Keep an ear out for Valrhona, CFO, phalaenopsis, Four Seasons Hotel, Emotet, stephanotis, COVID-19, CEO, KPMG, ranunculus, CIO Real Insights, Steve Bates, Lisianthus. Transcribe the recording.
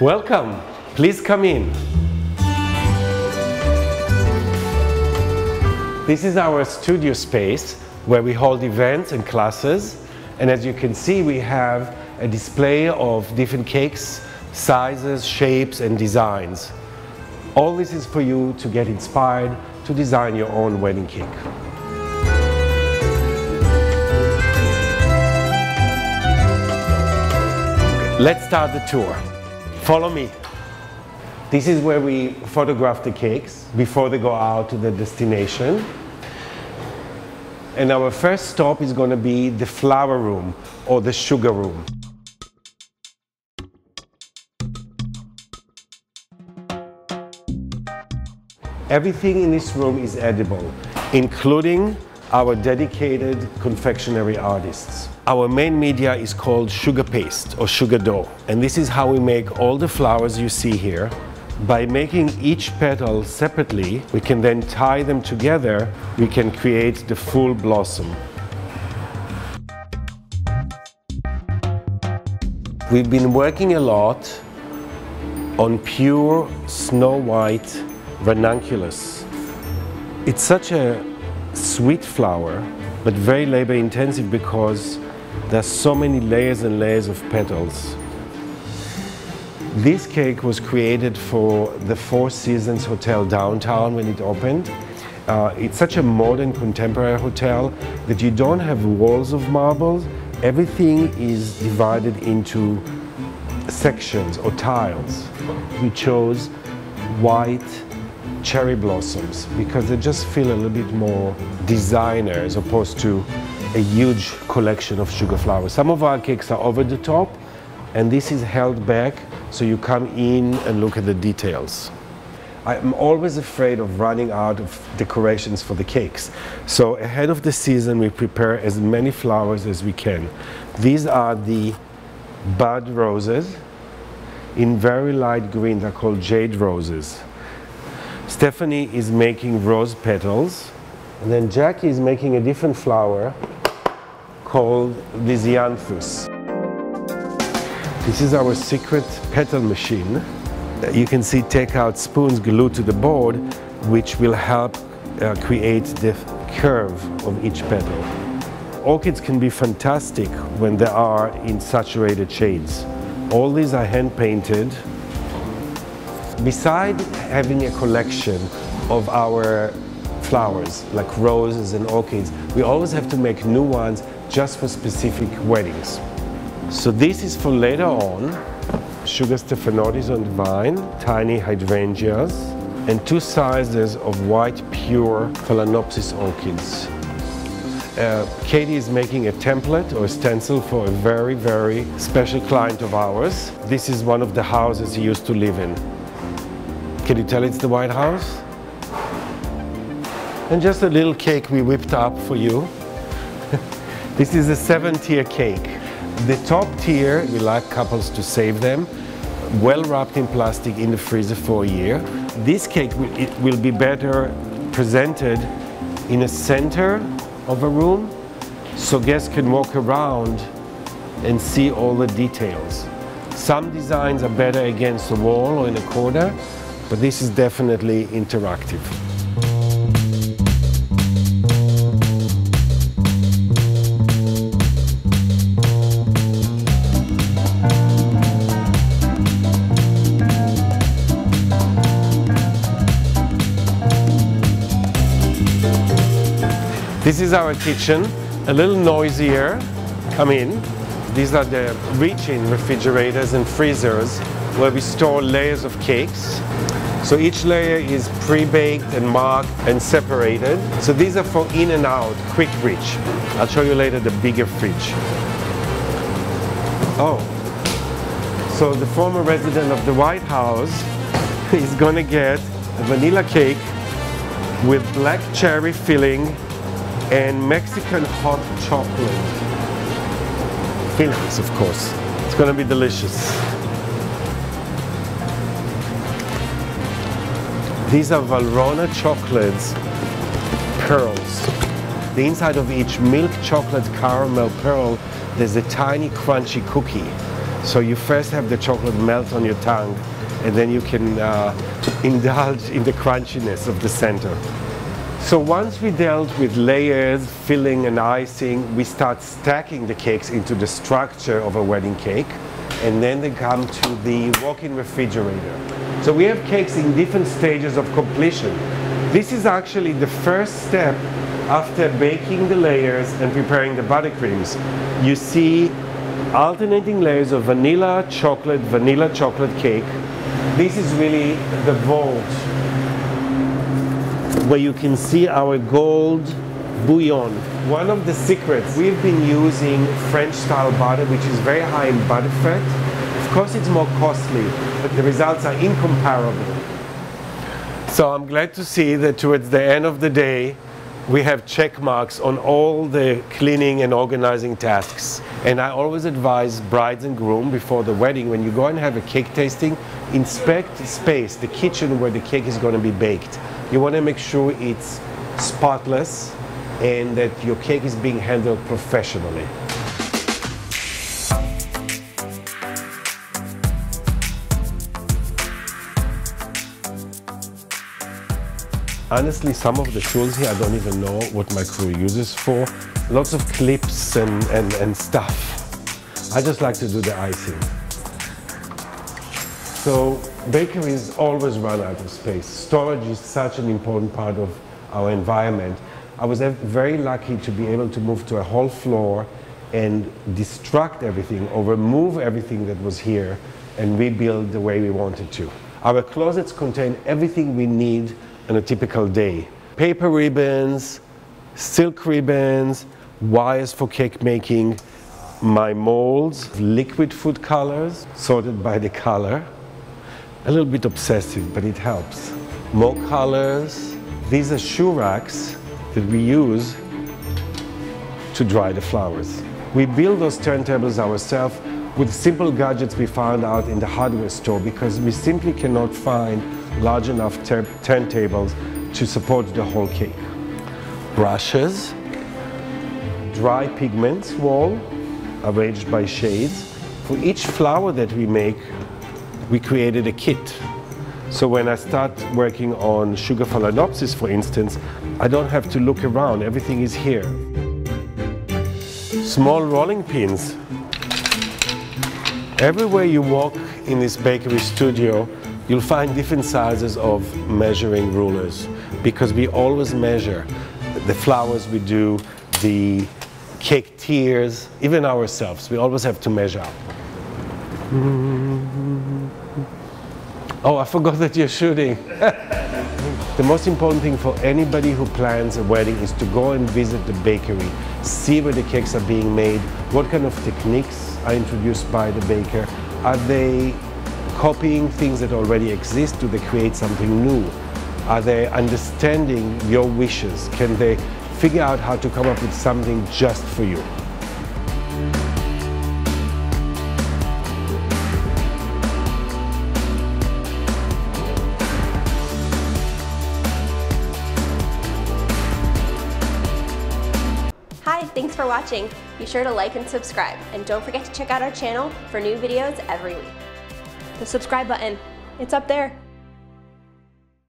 Welcome, please come in. This is our studio space where we hold events and classes, and as you can see we have a display of different cakes, sizes, shapes and designs. All this is for you to get inspired to design your own wedding cake. Let's start the tour. Follow me. This is where we photograph the cakes before they go out to the destination. And our first stop is going to be the flower room or the sugar room. Everything in this room is edible, including our dedicated confectionery artists. Our main media is called sugar paste or sugar dough, and this is how we make all the flowers you see here. By making each petal separately, we can then tie them together. We can create the full blossom. We've been working a lot on pure snow white ranunculus. It's such a sweet flower, but very labor intensive because there's so many layers and layers of petals. This cake was created for the Four Seasons Hotel downtown when it opened. It's such a modern contemporary hotel that you don't have walls of marble. Everything is divided into sections or tiles. We chose white cherry blossoms because they just feel a little bit more designer as opposed to a huge collection of sugar flowers. Some of our cakes are over the top and this is held back so you come in and look at the details. I'm always afraid of running out of decorations for the cakes. So ahead of the season, we prepare as many flowers as we can. These are the bud roses in very light green. They're called jade roses. Stephanie is making rose petals. And then Jackie is making a different flower called Lisianthus. This is our secret petal machine. You can see takeout spoons glued to the board, which will help create the curve of each petal. Orchids can be fantastic when they are in saturated shades. All these are hand-painted. Besides having a collection of our flowers, like roses and orchids, we always have to make new ones just for specific weddings. So this is for later on, sugar stephanotis on the vine, tiny hydrangeas, and two sizes of white pure phalaenopsis orchids. Katie is making a template or a stencil for a very, very special client of ours. This is one of the houses he used to live in. Can you tell it's the White House? And just a little cake we whipped up for you. This is a 7-tier cake. The top tier, we like couples to save them, well wrapped in plastic in the freezer for a year. This cake will be better presented in a center of a room, so guests can walk around and see all the details. Some designs are better against the wall or in a corner, but this is definitely interactive. This is our kitchen, a little noisier. Come in. These are the reach-in refrigerators and freezers where we store layers of cakes. So each layer is pre-baked and marked and separated. So these are for in and out, quick reach. I'll show you later the bigger fridge. Oh, so the former resident of the White House is gonna get a vanilla cake with black cherry filling and Mexican hot chocolate fillings, of course. It's gonna be delicious. These are Valrhona chocolates, pearls. The inside of each milk chocolate caramel pearl, there's a tiny crunchy cookie. So you first have the chocolate melt on your tongue, and then you can indulge in the crunchiness of the center. So once we dealt with layers, filling and icing, we start stacking the cakes into the structure of a wedding cake, and then they come to the walk-in refrigerator. So we have cakes in different stages of completion. This is actually the first step after baking the layers and preparing the buttercreams. You see alternating layers of vanilla chocolate cake. This is really the vault where you can see our gold bouillon. One of the secrets, we've been using French-style butter, which is very high in butterfat. Of course, it's more costly, but the results are incomparable. So I'm glad to see that towards the end of the day, we have check marks on all the cleaning and organizing tasks. And I always advise brides and groom before the wedding, when you go and have a cake tasting, inspect the space, the kitchen where the cake is going to be baked. You want to make sure it's spotless and that your cake is being handled professionally. Honestly, some of the tools here, I don't even know what my crew uses for. Lots of clips and stuff. I just like to do the icing. So bakeries always run out of space. Storage is such an important part of our environment. I was very lucky to be able to move to a whole floor and destruct everything or remove everything that was here and rebuild the way we wanted to. Our closets contain everything we need on a typical day. Paper ribbons, silk ribbons, wires for cake making, my molds, liquid food colors, sorted by the color. A little bit obsessive, but it helps. More colors. These are shoe racks that we use to dry the flowers. We build those turntables ourselves with simple gadgets we found out in the hardware store because we simply cannot find large enough turntables to support the whole cake. Brushes, dry pigments wall, arranged by shades. For each flower that we make, we created a kit. So when I start working on sugar phalaenopsis, for instance, I don't have to look around, everything is here. Small rolling pins. Everywhere you walk in this bakery studio, you'll find different sizes of measuring rulers because we always measure the flowers we do, the cake tiers, even ourselves. We always have to measure up. Oh, I forgot that you're shooting. The most important thing for anybody who plans a wedding is to go and visit the bakery, see where the cakes are being made, what kind of techniques are introduced by the baker, are they copying things that already exist? Do they create something new? Are they understanding your wishes? Can they figure out how to come up with something just for you? Hi, thanks for watching. Be sure to like and subscribe, and don't forget to check out our channel for new videos every week. The subscribe button, it's up there.